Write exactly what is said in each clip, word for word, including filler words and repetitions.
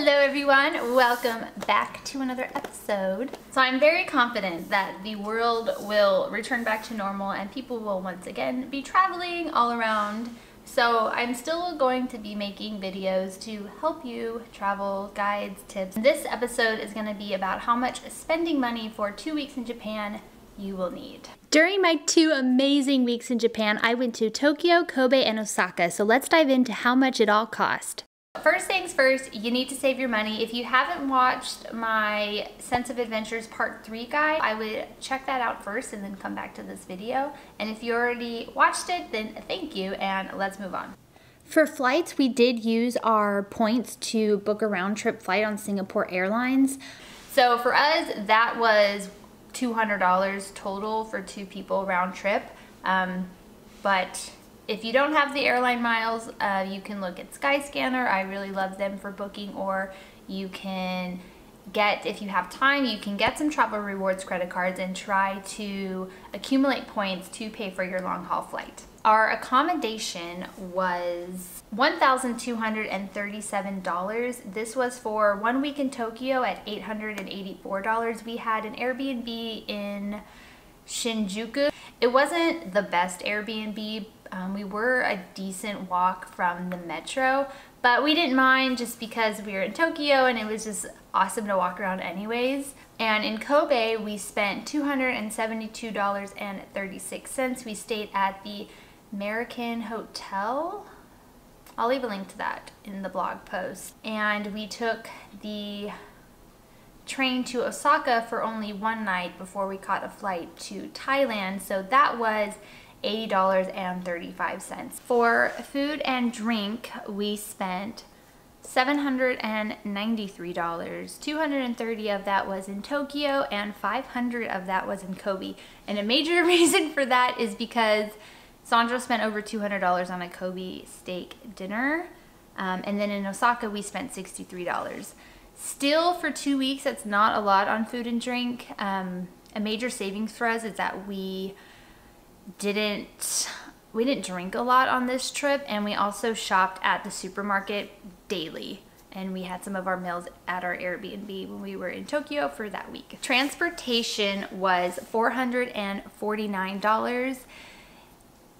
Hello everyone, welcome back to another episode. So I'm very confident that the world will return back to normal and people will once again be traveling all around. So I'm still going to be making videos to help you, travel guides, tips. This episode is going to be about how much spending money for two weeks in Japan you will need. During my two amazing weeks in Japan, I went to Tokyo, Kobe, and Osaka. So let's dive into how much it all cost. First things first, you need to save your money. If you haven't watched my Sense of Adventures part three guide, I would check that out first and then come back to this video. And if you already watched it, then thank you and let's move on. For flights, we did use our points to book a round trip flight on Singapore Airlines. So for us, that was two hundred dollars total for two people round trip. Um, but If you don't have the airline miles, uh, you can look at Skyscanner. I really love them for booking, or you can get, if you have time, you can get some travel rewards credit cards and try to accumulate points to pay for your long haul flight. Our accommodation was one thousand two hundred thirty-seven dollars. This was for one week in Tokyo at eight hundred eighty-four dollars. We had an Airbnb in Shinjuku. It wasn't the best Airbnb. Um, we were a decent walk from the metro, but we didn't mind just because we were in Tokyo and it was just awesome to walk around anyways. And in Kobe, we spent two hundred seventy-two dollars and thirty-six cents. We stayed at the American Hotel. I'll leave a link to that in the blog post. And we took the train to Osaka for only one night before we caught a flight to Thailand. So that was eighty dollars and thirty-five cents. For food and drink, we spent seven hundred ninety-three dollars. two hundred thirty dollars of that was in Tokyo and five hundred dollars of that was in Kobe. And a major reason for that is because Sandra spent over two hundred dollars on a Kobe steak dinner. Um, and then in Osaka, we spent sixty-three dollars. Still, for two weeks, that's not a lot on food and drink. Um, a major savings for us is that we didn't we didn't drink a lot on this trip, and we also shopped at the supermarket daily, and we had some of our meals at our Airbnb when we were in Tokyo for that week. Transportation was four hundred forty-nine dollars.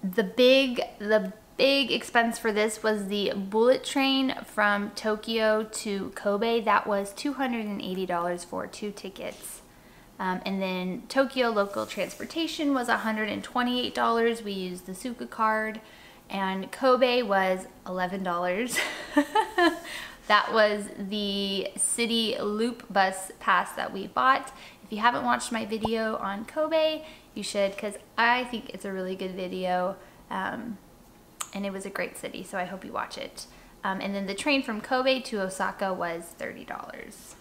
The big the big expense for this was the bullet train from Tokyo to Kobe. That was two hundred eighty dollars for two tickets. Um, and then Tokyo local transportation was one hundred twenty-eight dollars. We used the Suica card. And Kobe was eleven dollars. That was the city loop bus pass that we bought. If you haven't watched my video on Kobe, you should, because I think it's a really good video. Um, and it was a great city, so I hope you watch it. Um, and then the train from Kobe to Osaka was thirty dollars.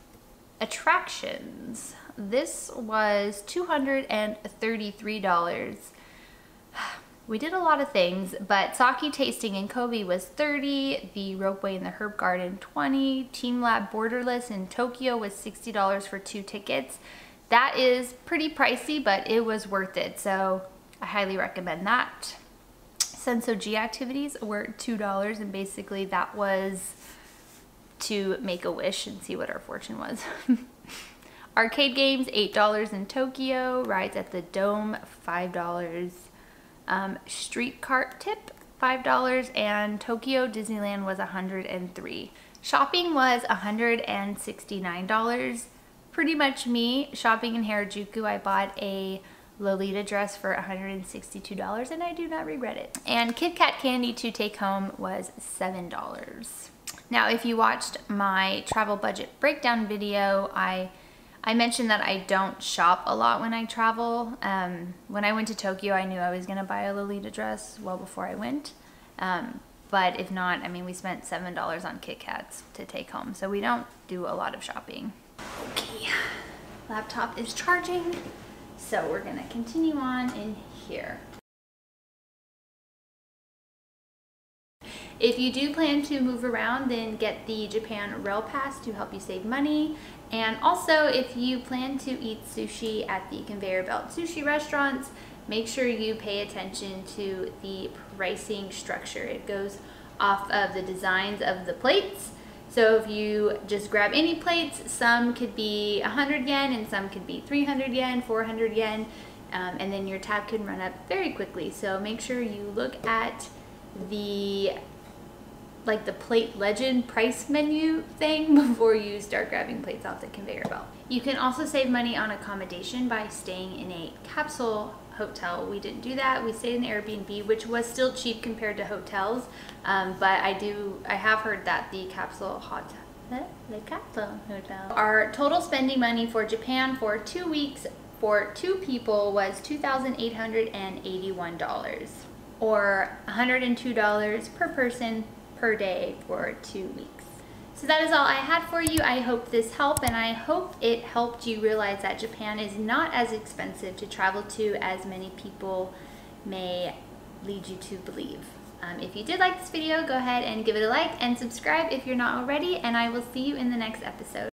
Attractions. This was two hundred thirty-three dollars. We did a lot of things, but sake tasting in Kobe was thirty dollars, the ropeway in the herb garden twenty dollars, Team Lab Borderless in Tokyo was sixty dollars for two tickets. That is pretty pricey, but it was worth it, so I highly recommend that. Sensoji activities were two dollars, and basically that was to make a wish and see what our fortune was. Arcade games, eight dollars in Tokyo. Rides at the Dome, five dollars. Um, street cart tip, five dollars. And Tokyo Disneyland was one hundred three dollars. Shopping was one hundred sixty-nine dollars. Pretty much me. Shopping in Harajuku, I bought a Lolita dress for one hundred sixty-two dollars, and I do not regret it. And Kit Kat candy to take home was seven dollars. Now, if you watched my travel budget breakdown video, I I mentioned that I don't shop a lot when I travel. Um, when I went to Tokyo, I knew I was gonna buy a Lolita dress well before I went. Um, but if not, I mean, we spent seven dollars on Kit Kats to take home, so we don't do a lot of shopping. Okay, laptop is charging, so we're gonna continue on in here. If you do plan to move around, then get the Japan Rail Pass to help you save money. And also, if you plan to eat sushi at the conveyor belt sushi restaurants, make sure you pay attention to the pricing structure. It goes off of the designs of the plates. So if you just grab any plates, some could be one hundred yen and some could be three hundred yen, four hundred yen, um, and then your tab can run up very quickly. So make sure you look at the like the plate legend price menu thing before you start grabbing plates off the conveyor belt. You can also save money on accommodation by staying in a capsule hotel. We didn't do that. We stayed in Airbnb, which was still cheap compared to hotels, um, but I do I have heard that the capsule hotel the capsule hotel. Our total spending money for Japan for two weeks for two people was two thousand eight hundred eighty-one dollars, or one hundred two dollars per person per day for two weeks. So that is all I had for you. I hope this helped, and I hope it helped you realize that Japan is not as expensive to travel to as many people may lead you to believe. Um, if you did like this video, go ahead and give it a like and subscribe if you're not already, and I will see you in the next episode.